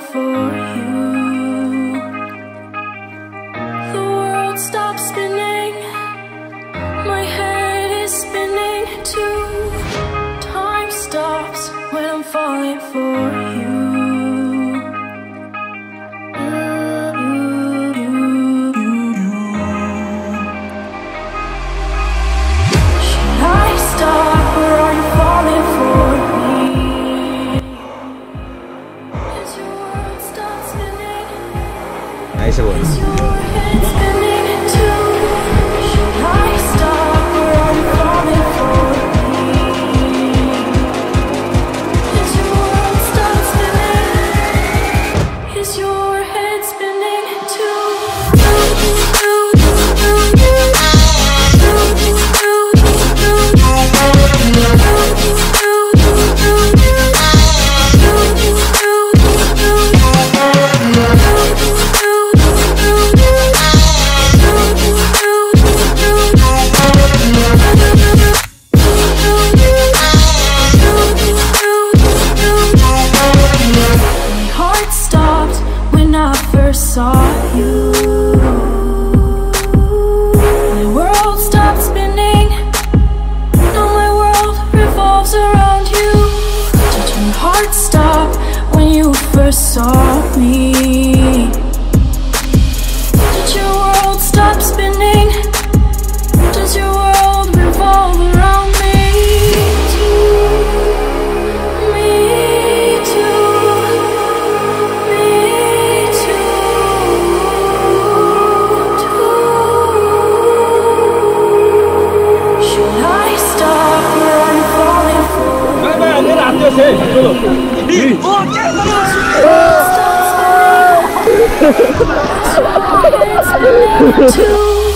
Nice one. Stop me. Did your world stop spinning? Does your world revolve around me? Me too, me too. Should I stop where I'm falling for? Stop.